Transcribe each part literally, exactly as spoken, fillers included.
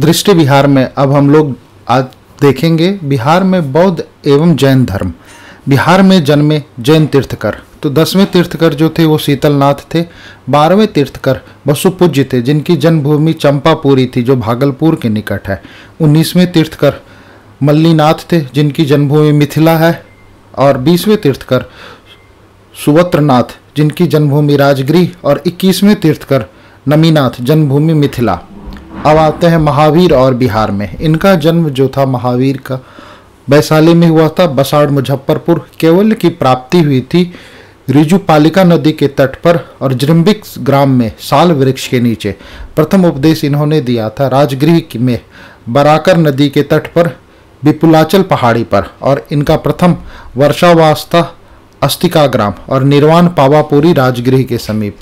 दृष्टि बिहार में। अब हम लोग आज देखेंगे बिहार में बौद्ध एवं जैन धर्म। बिहार में जन्मे जैन तीर्थकर, तो दसवें तीर्थकर जो थे वो शीतलनाथ थे। बारहवें तीर्थकर वसुपूज्य थे जिनकी जन्मभूमि चंपापुरी थी जो भागलपुर के निकट है। उन्नीसवें तीर्थकर मल्लीनाथ थे जिनकी जन्मभूमि मिथिला है। और बीसवें तीर्थकर सुभद्रनाथ जिनकी जन्मभूमि राजगृह। और इक्कीसवें तीर्थकर नमीनाथ जन्मभूमि मिथिला। अब आते हैं महावीर और बिहार में। इनका जन्म जो था महावीर का वैशाली में हुआ था, बसाड़ मुजफ्फरपुर। केवल की प्राप्ति हुई थी ऋजुपालिका नदी के तट पर और जृंभिक ग्राम में साल वृक्ष के नीचे। प्रथम उपदेश इन्होंने दिया था राजगृह में बराकर नदी के तट पर विपुलाचल पहाड़ी पर। और इनका प्रथम वर्षावास था अस्तिका ग्राम और निर्वाण पावापुरी राजगृह के समीप।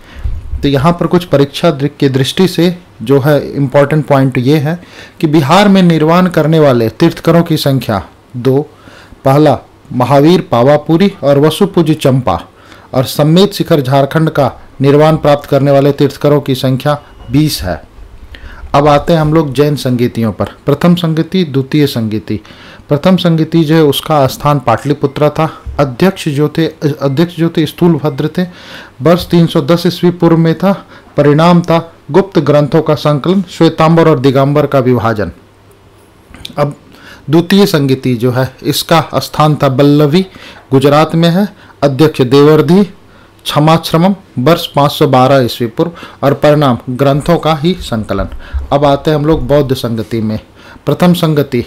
तो यहाँ पर कुछ परीक्षा की दृष्टि से जो है इम्पॉर्टेंट पॉइंट ये है कि बिहार में निर्वाण करने वाले तीर्थकरों की संख्या दो। पहला महावीर पावापुरी और वसुपूज्य चंपा। और सम्मेत शिखर झारखंड का निर्वाण प्राप्त करने वाले तीर्थकरों की संख्या बीस है। अब आते हैं हम लोग जैन संगीतियों पर। प्रथम संगीति, द्वितीय संगीति। प्रथम संगीति जो है उसका स्थान पाटलिपुत्र था। अध्यक्ष जो थे अध्यक्ष जो थे स्थूल भद्र थे। वर्ष तीन सौ दस ईस्वी पूर्व में था। परिणाम था गुप्त ग्रंथों का संकलन, श्वेतांबर और दिगंबर का विभाजन। अब द्वितीय संगीति जो है इसका स्थान था बल्लवी, गुजरात में है। अध्यक्ष देवर्धि क्षमाश्रम, वर्ष पाँच सौ बारह ईस्वी पूर्व। और परिणाम ग्रंथों का ही संकलन। अब आते हैं हम लोग बौद्ध संगति में। प्रथम संगति,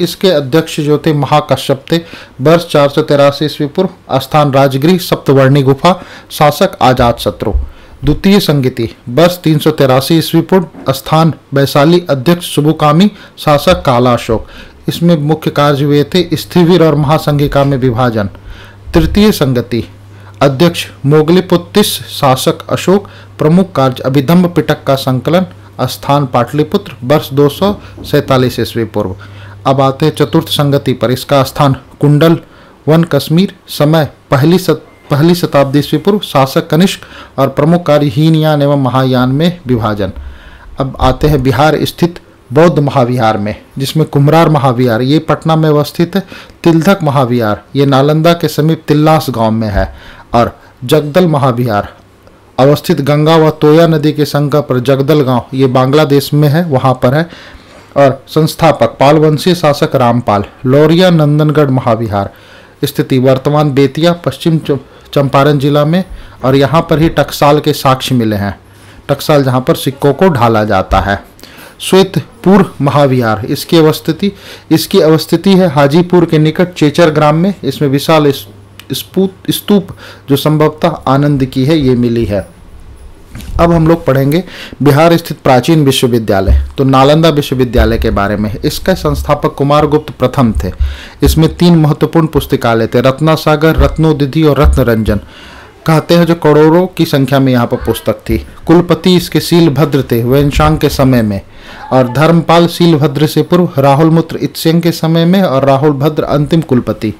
इसके अध्यक्ष जो थे महाकश्यप थे, वर्ष चार सौ तिरासी ईस्वी पूर्व। स्थान राजगृह, सप्तवर्णी गुफा, शासक आजाद शत्रु। द्वितीय संगति, वर्ष तीन सौ तिरासी ईस्वी पूर्व। स्थान वैशाली, अध्यक्ष शुभकामी, शासक कालाशोक। इसमें मुख्य कार्य हुए थे स्थिविर और महासंघिका में विभाजन। तृतीय संगति, अध्यक्ष मोगलीपुत्तिस, शासक अशोक, प्रमुख कार्य अभिधम्ब पिटक का संकलन। स्थान पाटलिपुत्र, वर्ष दो सौ सैंतालीस ईस्वी पूर्व। अब आते हैं चतुर्थ संगति पर। इसका स्थान कुंडल वन, कश्मीर। समय पहली सत, पहली शताब्दी ईस्वी पूर्व। शासक कनिष्क और प्रमुख कार्य हीनयान एवं महायान में विभाजन। अब आते हैं बिहार स्थित बौद्ध महाविहार में, जिसमें कुम्हरार महाविहार ये पटना में अवस्थित है। तिलधक महाविहार ये नालंदा के समीप तिल्लास गांव में है। और जगदल महाविहार अवस्थित गंगा व तोया नदी के संगम पर जगदल गांव ये बांग्लादेश में है, वहाँ पर है। और संस्थापक पालवंशी शासक रामपाल। लौरिया नंदनगढ़ महाविहार स्थिति वर्तमान बेतिया पश्चिम चंपारण जिला में। और यहाँ पर ही टकसाल के साक्ष्य मिले हैं, टकसाल जहाँ पर सिक्कों को ढाला जाता है। श्वेतपुर महाविहार इसकी अवस्थिति इसकी अवस्थिति है हाजीपुर के निकट चेचर ग्राम में। इसमें विशाल स्तूप जो संभवतः आनंद की है ये मिली है। अब हम लोग पढ़ेंगे बिहार स्थित प्राचीन विश्वविद्यालय। तो नालंदा विश्वविद्यालय के बारे में, इसका संस्थापक कुमार गुप्त प्रथम थे। इसमें तीन महत्वपूर्ण पुस्तकालय थे, रत्नासागर, रत्नोदिधि और रत्नरंजन। कहते हैं जो करोड़ों की संख्या में यहाँ पर पुस्तक थी। कुलपति इसके शीलभद्र थे वेंशांग के समय में। और धर्मपाल शीलभद्र से पूर्व, राहुल मुत्र इत्सेन के समय में। और राहुल भद्र अंतिम कुलपति।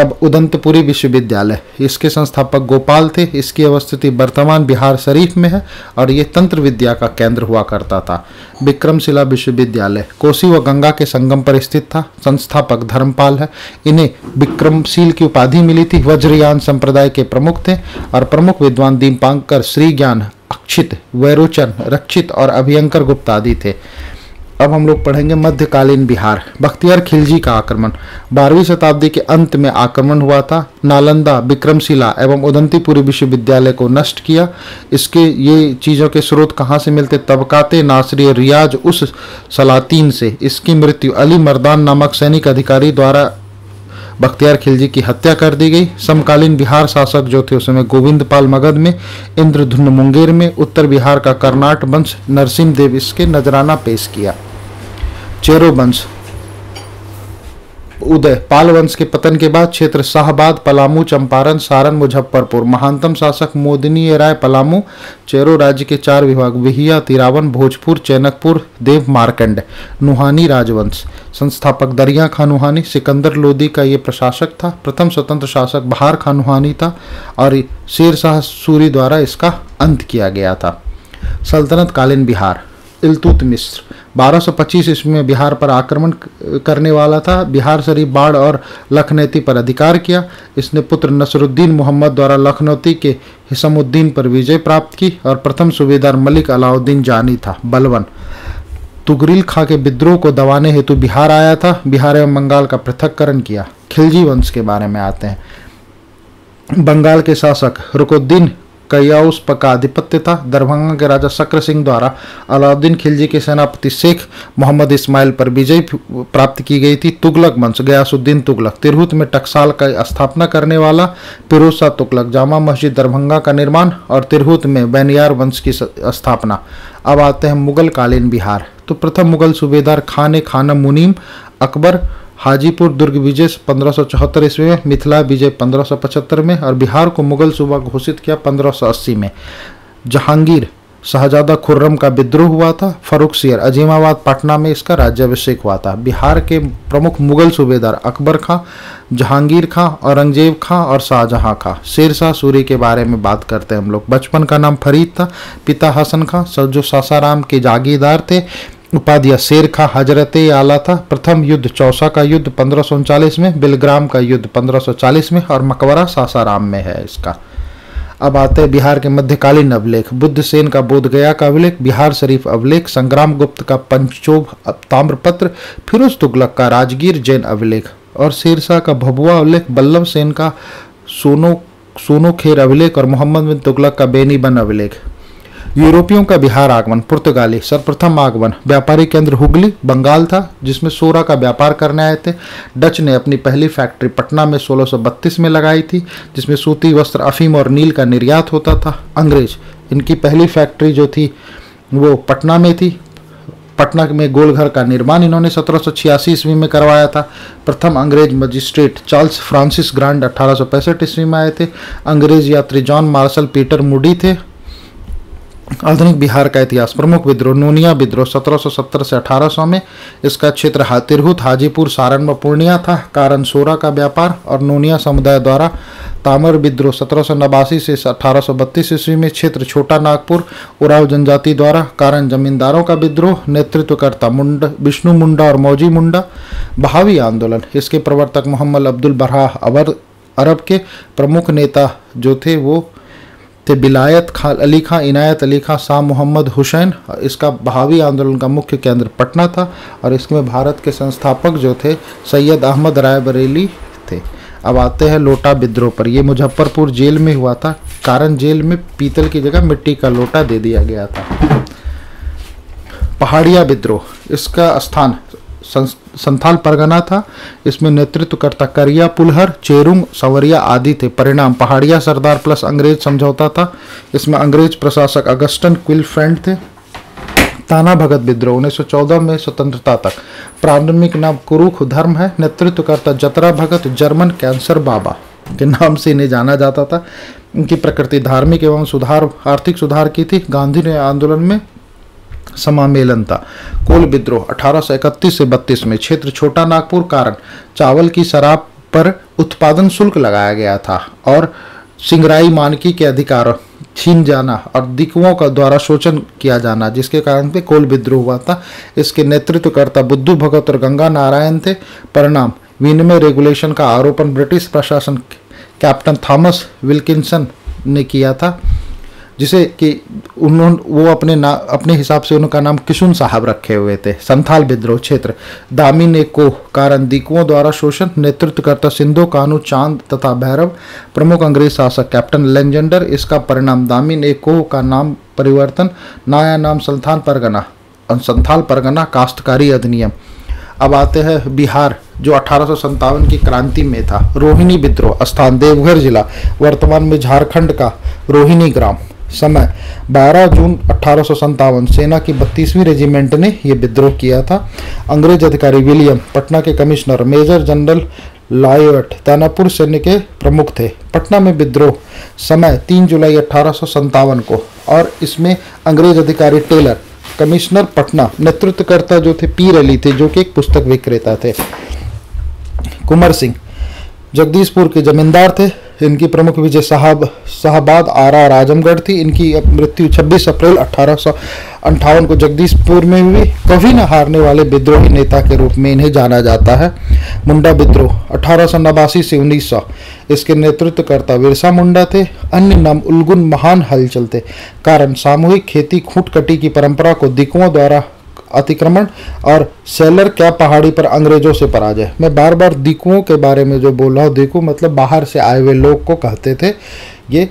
अब उदंतपुरी विश्वविद्यालय, इसके संस्थापक गोपाल थे। इसकी अवस्थिति वर्तमान बिहार शरीफ में है। और ये तंत्र विद्या का केंद्र हुआ करता था। विक्रमशिला विश्वविद्यालय कोसी व गंगा के संगम पर स्थित था। संस्थापक धर्मपाल है। इन्हें विक्रमशील की उपाधि मिली थी। वज्रयान संप्रदाय के प्रमुख थे। और प्रमुख विद्वान दीपांकर, श्री ज्ञान, अक्षित, वैरोचन, रक्षित और अभियंकर गुप्त आदि थे। अब हम लोग पढ़ेंगे मध्यकालीन बिहार। बख्तियार खिलजी का आक्रमण, बारहवीं शताब्दी के अंत में आक्रमण हुआ था। नालंदा, विक्रमशिला एवं उदंतीपुरी विश्वविद्यालय को नष्ट किया। इसके ये चीज़ों के स्रोत कहाँ से मिलते, तबकाते नासरी रियाज उस सलातीन से। इसकी मृत्यु अली मर्दान नामक सैनिक अधिकारी द्वारा बख्तियार खिलजी की हत्या कर दी गई। समकालीन बिहार शासक जो थे उसमें गोविंद पाल मगध में, इंद्रधुन मुंगेर में। उत्तर बिहार का कर्नाट वंश नरसिंह देव इसके नजराना पेश किया। चेरो वंश उदय, पाल वंश के पतन के बाद क्षेत्र शाहबाद, पलामू, चंपारण, सारण, मुजफ्फरपुर। महानतम शासक मोदिनी राय पलामू। चेरो राज्य के चार विभाग, विहिया, तिरावन, भोजपुर, चैनकपुर, देव, मार्कंड। नुहानी राजवंश, संस्थापक दरिया खां नुहानी, सिकंदर लोदी का ये प्रशासक था। प्रथम स्वतंत्र शासक बहार खां नुहानी था। और शेर शाह सूरी द्वारा इसका अंत किया गया था। सल्तनत कालीन बिहार, इल्तुतमिश बारह सौ पच्चीस ईस्वी में बिहार पर आक्रमण करने वाला था। बिहार शरीफ, बाढ़ और लखनौती पर अधिकार किया। इसने पुत्र नसरुद्दीन मोहम्मद द्वारा लखनौती के हिसमुद्दीन पर विजय प्राप्त की और प्रथम सूबेदार मलिक अलाउद्दीन जानी था। बलवन तुगरिल खां के विद्रोह को दबाने हेतु बिहार आया था। बिहार एवं बंगाल का पृथककरण किया। खिलजी वंश के बारे में आते हैं। बंगाल के शासक रुकुद्दीन कैयाउस पर का आधिपत्य था। दरभंगा के राजा शक्र सिंह द्वारा अलाउद्दीन खिलजी के सेनापति शेख मोहम्मद इस्माइल पर विजय प्राप्त की गई थी। तुगलक वंश, गयासुद्दीन तुगलक तिरहुत में टकसाल का स्थापना करने वाला। फिरोज शाह तुगलक, जामा मस्जिद दरभंगा का निर्माण और तिरहुत में बैनियार वंश की स्थापना। अब आते हैं मुगल कालीन बिहार। तो प्रथम मुगल सूबेदार खान खाना मुनीम अकबर, हाजीपुर दुर्ग विजय पंद्रह सौ चौहत्तर ईस्वी में, मिथिला विजय पंद्रह सौ पचहत्तर में और बिहार को मुगल सूबा घोषित किया पंद्रह सौ अस्सी में। जहांगीर शाहजादा खुर्रम का विद्रोह हुआ था। फर्रुखसियर, अजीमाबाद पटना में इसका राज्याभिषेक हुआ था। बिहार के प्रमुख मुगल सूबेदार अकबर खां, जहांगीर खां, औरंगजेब खां और शाहजहां खां। शेरशाह सूरी के बारे में बात करते हैं हम लोग। बचपन का नाम फरीद था। पिता हसन खां जो सासाराम के जागीरदार थे। उपाधियां शेर खां हजरत आला था। प्रथम युद्ध चौसा का युद्ध पंद्रह सौ उनचालीस में, बिलग्राम का युद्ध पंद्रह सौ चालीस में और मकबरा सासाराम में है इसका। अब आते हैं बिहार के मध्यकालीन अभिलेख। बुद्धसेन का बोधगया का अभिलेख, बिहार शरीफ अभिलेख, संग्राम गुप्त का पंचोभ ताम्रपत्र, फिरोज तुगलक का राजगीर जैन अभिलेख और शेरशाह का भभुआ अभिलेख, बल्लभ सेन का सोनो सोनो खेर अभिलेख और मोहम्मद बिन तुगलक का बेनीबन अभिलेख। यूरोपियों का बिहार आगमन। पुर्तगाली सर्वप्रथम आगमन। व्यापारी केंद्र हुगली बंगाल था जिसमें सोरा का व्यापार करने आए थे। डच ने अपनी पहली फैक्ट्री पटना में सोलह सौ बत्तीस में लगाई थी जिसमें सूती, वस्त्र, अफीम और नील का निर्यात होता था। अंग्रेज, इनकी पहली फैक्ट्री जो थी वो पटना में थी। पटना में गोलघर का निर्माण इन्होंने सत्रह सौ छियासी ईस्वी में करवाया था। प्रथम अंग्रेज मजिस्ट्रेट चार्ल्स फ्रांसिस ग्रांड अठारह सौ पैंसठ ईस्वी में आए थे। अंग्रेज यात्री जॉन मार्शल पीटर मूडी थे। आधुनिक बिहार का इतिहास। प्रमुख विद्रोह नूनिया विद्रोह सत्रह सौ सत्तर से अठारह सौ में, इसका क्षेत्र तिरहुत, हाजीपुर, सारण व पूर्णिया था। कारण सोरा का व्यापार और नूनिया समुदाय द्वारा तामर विद्रोह सत्रह सौ नवासी से अठारह सौ बत्तीस ईस्वी में, क्षेत्र छोटा नागपुर, उराव जनजाति द्वारा। कारण जमींदारों का विद्रोह, नेतृत्वकर्ता मुंडा, विष्णु मुंडा और मौजी मुंडा। बहावी आंदोलन, इसके प्रवर्तक मोहम्मद अब्दुल बराह अवर अरब के प्रमुख नेता जो थे वो थे बिलायत खान अली खां, इनायत अली खां, शाह मोहम्मद हुसैन। इसका बहावी आंदोलन का मुख्य केंद्र पटना था और इसमें भारत के संस्थापक जो थे सैयद अहमद राय बरेली थे। अब आते हैं लोटा विद्रोह पर। यह मुजफ्फरपुर जेल में हुआ था। कारण जेल में पीतल की जगह मिट्टी का लोटा दे दिया गया था। पहाड़िया विद्रोह, इसका स्थान संथाल परगना था। इसमें नेतृत्वकर्ता करिया, पुलहर, चेरुंग, सवरिया आदि थे। परिणाम पहाड़िया सरदार प्लस अंग्रेज समझौता था। इसमें अंग्रेज प्रशासक अगस्टन क्विलफेंड थे। ताना भगत विद्रोह उन्नीस सौ चौदह में स्वतंत्रता तक। प्रारंभिक नाम कुरुख धर्म है। नेतृत्वकर्ता जतरा भगत, जर्मन कैंसर बाबा के नाम से इन्हें जाना जाता था। इनकी प्रकृति धार्मिक एवं सुधार आर्थिक सुधार की थी। गांधी ने आंदोलन में समामेलन था। कोल विद्रोह अठारह सौ इकतीस से बत्तीस में, क्षेत्र छोटा नागपुर। कारण चावल की शराब पर उत्पादन शुल्क लगाया गया था और सिंगराई मानकी के अधिकार छीन जाना और दिकुओं का द्वारा शोषण किया जाना, जिसके कारण पे कोल विद्रोह हुआ था। इसके नेतृत्वकर्ता बुद्धू भगत और गंगा नारायण थे। परिणाम विनिमय रेगुलेशन का आरोपण ब्रिटिश प्रशासन कैप्टन थॉमस विल्किंसन ने किया था, जिसे कि उन्होंने वो अपने ना अपने हिसाब से उनका नाम किशुन साहब रखे हुए थे। संथाल विद्रोह क्षेत्र दामिनी को कारण दीकुओं द्वारा शोषण, नेतृत्वकर्ता सिंधु कानू चांद तथा भैरव, प्रमुख अंग्रेज शासक कैप्टन लेजेंडर। इसका परिणाम दामिनी को का नाम परिवर्तन, नया नाम संथाल परगना और संथाल परगना काश्तकारी अधिनियम। अब आते हैं बिहार जो अठारह सौ संतावन की क्रांति में था। रोहिणी विद्रोह, स्थान देवघर जिला, वर्तमान में झारखंड का रोहिणी ग्राम। समय बारह जून अठारह सौ संतावन। सेना की बत्तीसवीं रेजिमेंट ने यह विद्रोह किया था। अंग्रेज अधिकारी विलियम, पटना के commissioner major general Lloyd, Danapur सैन्य के प्रमुख थे। पटना में विद्रोह समय तीन जुलाई अठारह सौ संतावन को और इसमें अंग्रेज अधिकारी टेलर कमिश्नर पटना, नेतृत्वकर्ता जो थे पीर अली थे जो कि एक पुस्तक विक्रेता थे। कुंवर सिंह जगदीशपुर के जमींदार थे। इनकी प्रमुख विजय साहब शाहबाद आरा और आजमगढ़ थी। इनकी मृत्यु छब्बीस अप्रैल अठारह सौ अंठावन को जगदीशपुर में हुई। कभी न हारने वाले विद्रोही नेता के रूप में इन्हें जाना जाता है। मुंडा विद्रोह अठारह सौ नवासी से उन्नीस सौ, इसके नेतृत्वकर्ता बिरसा मुंडा थे। अन्य नाम उलगुन महान हलचल थे। कारण सामूहिक खेती खूंटकटी की परंपरा को दिकुओं द्वारा अतिक्रमण और सेलर क्या पहाड़ी पर अंग्रेजों से पराजय। मैं बार बार दिकुओं के बारे में जो बोल रहा हूँ, दिकू मतलब बाहर से आए हुए लोग को कहते थे। ये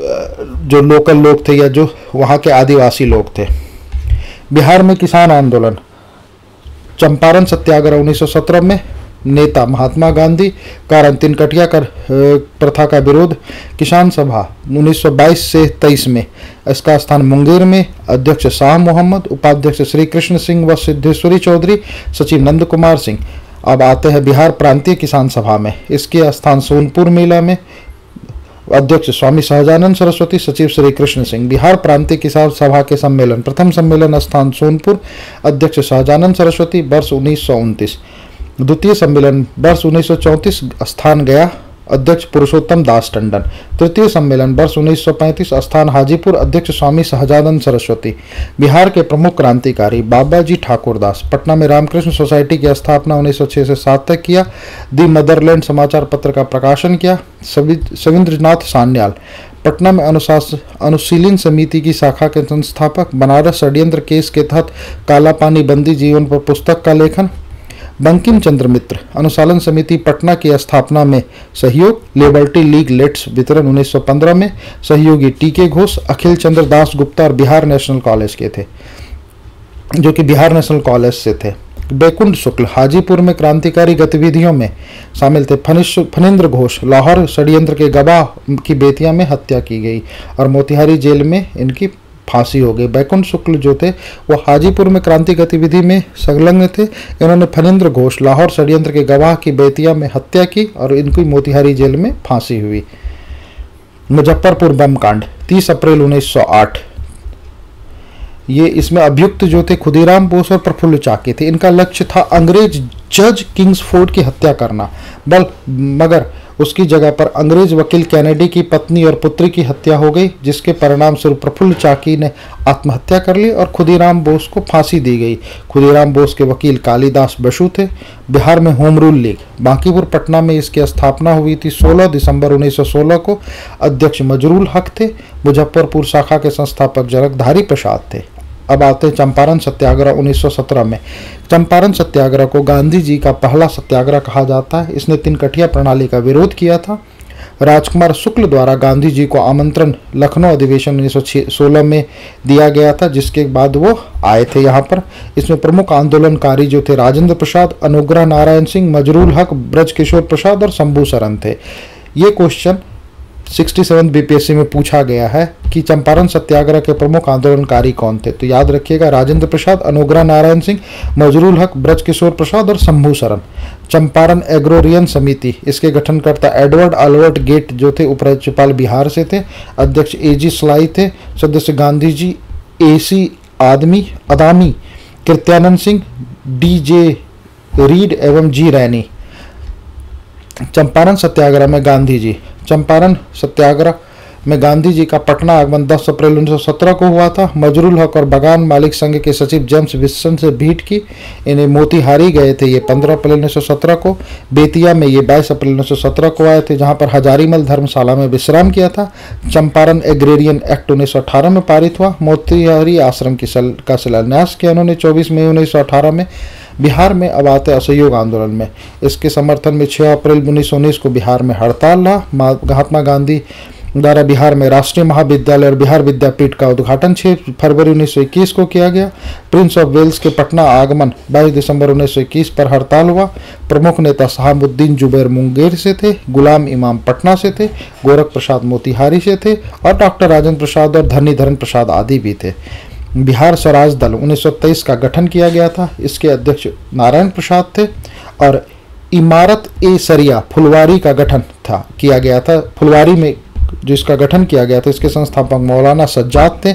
जो लोकल लोग थे या जो वहाँ के आदिवासी लोग थे। बिहार में किसान आंदोलन चंपारण सत्याग्रह उन्नीस सौ सत्रह में नेता महात्मा गांधी। कारण तिनकटिया कर प्रथा का विरोध। किसान सभा उन्नीस सौ बाईस से तेईस में, इसका स्थान मुंगेर में। अध्यक्ष शाह मोहम्मद, उपाध्यक्ष श्री कृष्ण सिंह व सिद्धेश्वरी चौधरी, सचिव नंद कुमार सिंह। अब आते हैं बिहार प्रांतीय किसान सभा में। इसके स्थान सोनपुर मेला में। अध्यक्ष स्वामी सहजानंद सरस्वती, सचिव श्री कृष्ण सिंह। बिहार प्रांतीय किसान सभा के सम्मेलन, प्रथम सम्मेलन स्थान सोनपुर, अध्यक्ष सहजानंद सरस्वती, वर्ष उन्नीस सौ उनतीस। द्वितीय सम्मेलन वर्ष उन्नीस सौ चौंतीस, स्थान गया, अध्यक्ष पुरुषोत्तम दास टंडन। तृतीय सम्मेलन वर्ष उन्नीस सौ पैंतीस, स्थान हाजीपुर, अध्यक्ष स्वामी सहजानंद सरस्वती। बिहार के प्रमुख क्रांतिकारी बाबा जी ठाकुर दास। पटना में रामकृष्ण सोसाइटी की स्थापना उन्नीस सौ छह से सात तक किया। दी मदरलैंड समाचार पत्र का प्रकाशन किया। सविंद्रनाथ सान्याल पटना में अनुशीलन समिति की शाखा के संस्थापक। बनारस षड्यंत्र केस के तहत काला पानी बंदी जीवन पर पुस्तक का लेखन। बंकिम चंद्र मित्र अनुशालन समिति पटना की स्थापना में सहयोग। लिबर्टी लीग लेट्स वितरण उन्नीस सौ पंद्रह में सहयोगी टी के घोष, अखिल चंद्र दास गुप्ता और बिहार नेशनल कॉलेज के थे, जो कि बिहार नेशनल कॉलेज से थे। बैकुंड शुक्ल हाजीपुर में क्रांतिकारी गतिविधियों में शामिल थे। फणीन्द्र घोष लाहौर षड्यंत्र के गवाह की बेतिया में हत्या की गई और मोतिहारी जेल में इनकी फांसी हो गई। बैकुंठ शुक्ल जो थे वो हाजीपुर में क्रांति गतिविधि में संलग्न थे। इन्होंने फणीन्द्र घोष लाहौर षड्यंत्र के गवाह की बेतिया में हत्या की और इनकी मोतिहारी जेल में फांसी हुई। मुजफ्फरपुर बम कांड तीस अप्रैल उन्नीस सौ आठ। ये इसमें अभियुक्त जो थे खुदीराम बोस और प्रफुल्ल चाकी थे। इनका लक्ष्य था अंग्रेज जज किंग्सफोर्ड की हत्या करना, बल मगर उसकी जगह पर अंग्रेज वकील कैनेडी की पत्नी और पुत्री की हत्या हो गई, जिसके परिणाम स्वरूप प्रफुल्ल चाकी ने आत्महत्या कर ली और खुदीराम बोस को फांसी दी गई। खुदीराम बोस के वकील कालीदास बसु थे। बिहार में home rule league Bankipur Patna में इसकी स्थापना हुई थी सोलह दिसंबर उन्नीस सौ सोलह को। अध्यक्ष मजरूल हक थे। मुजफ्फरपुर शाखा के संस्थापक जनकधारी प्रसाद थे। अब आते हैं चंपारण सत्याग्रह उन्नीस सौ सत्रह में। चंपारण सत्याग्रह को गांधी जी का पहला सत्याग्रह कहा जाता है। इसने तिनकटिया प्रणाली का विरोध किया था। राजकुमार शुक्ल द्वारा गांधी जी को आमंत्रण लखनऊ अधिवेशन उन्नीस सौ सोलह में दिया गया था, जिसके बाद वो आए थे यहाँ पर। इसमें प्रमुख आंदोलनकारी जो थे राजेंद्र प्रसाद, अनुग्रह नारायण सिंह, मजरूल हक, ब्रजकिशोर प्रसाद और शंभू शरण थे। ये क्वेश्चन सड़सठवीं बीपीएससी में पूछा गया है कि चंपारण सत्याग्रह के प्रमुख आंदोलनकारी कौन थे, तो याद रखिएगा राजेंद्र प्रसाद, अनुग्रह नारायण सिंह, मजरूल हक, ब्रजकिशोर प्रसाद और शंभू शरण। चंपारण एग्रोरियन समिति, इसके गठनकर्ता एडवर्ड अल्बर्ट गेट जो थे उपराज्यपाल बिहार से थे। अध्यक्ष ए जी सलाई थे। सदस्य गांधी जी, ए सी आदमी अदामी, Krityanand Singh, D J Reid एवं जी रैनी। चंपारण सत्याग्रह में गांधी जी चंपारण सत्याग्रह में गांधी जी का पटना आगमन दस अप्रैल उन्नीस सौ सत्रह को हुआ था। मजरूल हक और बगान मालिक संघ के सचिव जेम्स विल्सन से भेंट की। इन्हें मोतिहारी गए थे ये पंद्रह अप्रैल उन्नीस सौ सत्रह को। बेतिया में ये बाईस अप्रैल उन्नीस सौ सत्रह को आए थे, जहां पर हजारीमल धर्मशाला में विश्राम किया था। चंपारण एग्रेरियन एक्ट उन्नीस सौ अठारह में पारित हुआ। मोतिहारी आश्रम की सल, का शिलान्यास किया उन्होंने चौबीस मई उन्नीस सौ अठारह में। बिहार में अब आते असहयोग आंदोलन में। इसके समर्थन में छह अप्रैल उन्नीस सौ उन्नीस को बिहार में हड़ताल रहा। महात्मा गांधी द्वारा बिहार में राष्ट्रीय महाविद्यालय और बिहार विद्यापीठ का उद्घाटन छह फरवरी उन्नीस सौ इक्कीस को किया गया। प्रिंस ऑफ वेल्स के पटना आगमन बाईस दिसंबर उन्नीस सौ इक्कीस पर हड़ताल हुआ। प्रमुख नेता शहाबुद्दीन जुबैर मुंगेर से थे, गुलाम इमाम पटना से थे, गोरख प्रसाद मोतिहारी से थे और डॉक्टर राजेंद्र प्रसाद और धरणीधरन प्रसाद आदि भी थे। बिहार स्वराज दल उन्नीस सौ तेईस का गठन किया गया था। इसके अध्यक्ष नारायण प्रसाद थे और इमारत ए सरिया फुलवारी का गठन था किया गया था फुलवारी में जिसका गठन किया गया था। इसके संस्थापक मौलाना सज्जाद थे।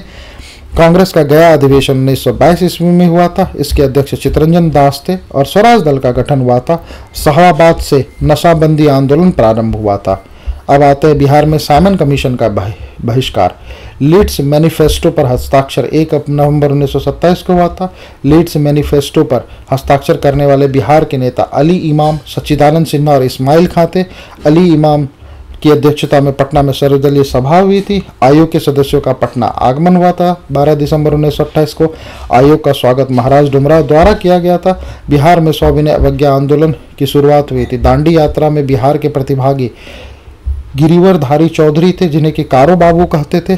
कांग्रेस का गया अधिवेशन उन्नीस सौ बाईस ईस्वी में हुआ था। इसके अध्यक्ष चितरंजन दास थे और स्वराज दल का गठन हुआ था। शाहबाद से नशाबंदी आंदोलन प्रारंभ हुआ था। अब आते हैं बिहार में सामन कमीशन का बहिष्कार। लीड्स मैनिफेस्टो पर हस्ताक्षर एक नवंबर उन्नीस सौ सत्ताईस को हुआ था। लीड्स मैनिफेस्टो पर हस्ताक्षर करने वाले बिहार के नेता अली इमाम, सच्चिदानंद सिन्हा और इस्माइल खां थे। अली इमाम की अध्यक्षता में पटना में सर्वदलीय सभा हुई थी। आयोग के सदस्यों का पटना आगमन हुआ था। बारह दिसंबर उन्नीस सौ अट्ठाईस को आयोग का स्वागत महाराज डुमराव द्वारा किया गया था। बिहार में सविनय अवज्ञा आंदोलन की शुरुआत हुई थी। दांडी यात्रा में बिहार के प्रतिभागी गिरिवरधारी चौधरी थे, जिन्हें कि कारो बाबू कहते थे।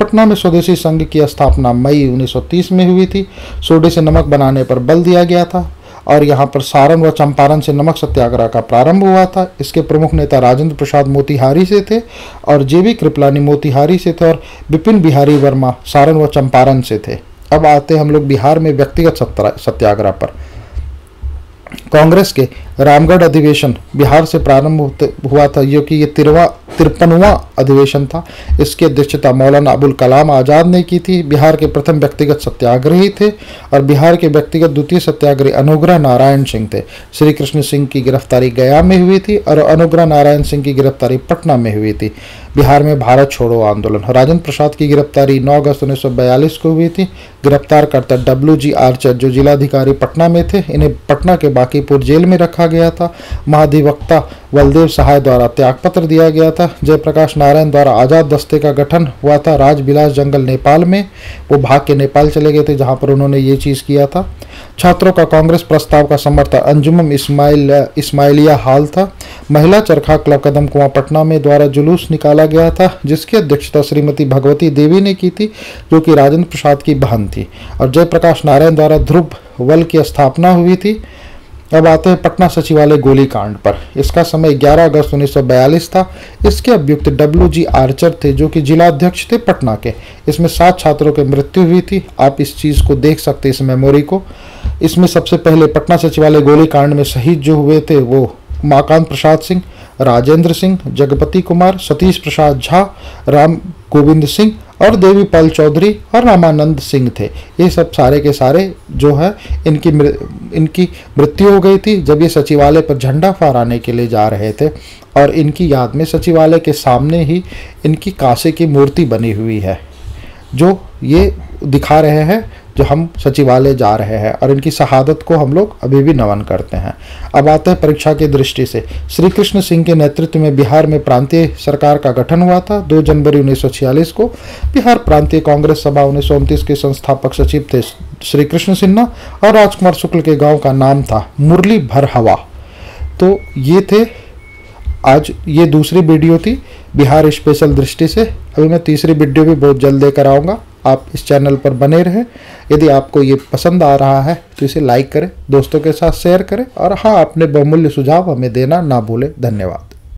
पटना में स्वदेशी संघ की स्थापना मई उन्नीस सौ तीस में हुई थी। सोडे से नमक बनाने पर बल दिया गया था और यहाँ पर सारण व चंपारण से नमक सत्याग्रह का प्रारंभ हुआ था। इसके प्रमुख नेता राजेंद्र प्रसाद मोतिहारी से थे और जे बी कृपलानी मोतिहारी से थे और विपिन बिहारी वर्मा सारण व चंपारण से थे। अब आते हम लोग बिहार में व्यक्तिगत सत्याग्रह पर। कांग्रेस के रामगढ़ अधिवेशन बिहार से प्रारंभ हुआ था, जो कि ये तिरवा तिरपनवा अधिवेशन था। इसकी अध्यक्षता मौलाना अबुल कलाम आज़ाद ने की थी। बिहार के प्रथम व्यक्तिगत सत्याग्रही थे और बिहार के व्यक्तिगत द्वितीय सत्याग्रही अनुग्रह नारायण सिंह थे। श्री कृष्ण सिंह की गिरफ्तारी गया में हुई थी और अनुग्रह नारायण सिंह की गिरफ्तारी पटना में हुई थी। बिहार में भारत छोड़ो आंदोलन, राजेंद्र प्रसाद की गिरफ्तारी नौ अगस्त उन्नीस सौ बयालीस को हुई थी। गिरफ्तारकर्ता डब्ल्यू जी आर्चर जो जिलाधिकारी पटना में थे, इन्हें पटना के बांकीपुर जेल में रखा गया था। महाधिवक्ता बलदेव सहाय द्वारा त्यागपत्र दिया गया था। जयप्रकाश नारायण द्वारा आजाद दस्ते का गठन हुआ था। राजविलास जंगल नेपाल में, वो भाग के नेपाल चले गए थे जहां पर उन्होंने ये चीज़ किया था। छात्रों का कांग्रेस प्रस्ताव का समर्थन अंजुमन इस्माइल इस्माइलिया हाल था। महिला चरखा क्लब कदम कुआं पटना में द्वारा जुलूस निकाला गया था, जिसकी अध्यक्षता श्रीमती भगवती देवी ने की थी, जो कि राजेंद्र प्रसाद की बहन थी और जयप्रकाश नारायण द्वारा ध्रुव बल की स्थापना हुई थी। अब आते हैं पटना सचिवालय गोलीकांड पर। इसका समय ग्यारह अगस्त उन्नीस सौ बयालीस था। इसके अभियुक्त डब्ल्यू जी आर्चर थे, जो कि जिलाध्यक्ष थे पटना के। इसमें सात छात्रों की मृत्यु हुई थी। आप इस चीज़ को देख सकते हैं, इस मेमोरी को। इसमें सबसे पहले पटना सचिवालय गोलीकांड में शहीद जो हुए थे वो उमाकांत प्रसाद सिंह, राजेंद्र सिंह, जगपति कुमार, सतीश प्रसाद झा, राम गोविंद सिंह और देवी पाल चौधरी और रामानंद सिंह थे। ये सब सारे के सारे जो है इनकी इनकी मृत्यु हो गई थी जब ये सचिवालय पर झंडा फहराने के लिए जा रहे थे। और इनकी याद में सचिवालय के सामने ही इनकी कांसे की मूर्ति बनी हुई है, जो ये दिखा रहे हैं जो हम सचिवालय जा रहे हैं, और इनकी शहादत को हम लोग अभी भी नमन करते हैं। अब आते हैं परीक्षा की दृष्टि से। श्री कृष्ण सिंह के नेतृत्व में बिहार में प्रांतीय सरकार का गठन हुआ था। दो जनवरी उन्नीस सौ छियालीस को बिहार प्रांतीय कांग्रेस सभा उन्नीस सौ उनतीस के संस्थापक सचिव थे श्री कृष्ण सिन्हा और राजकुमार शुक्ल के गाँव का नाम था मुरली भरहवा। तो ये थे आज, ये दूसरी वीडियो थी बिहार स्पेशल दृष्टि से। अभी मैं तीसरी वीडियो भी बहुत जल्द लेकर आऊँगा। आप इस चैनल पर बने रहें। यदि आपको ये पसंद आ रहा है तो इसे लाइक करें, दोस्तों के साथ शेयर करें और हाँ, अपने बहुमूल्य सुझाव हमें देना ना भूलें। धन्यवाद।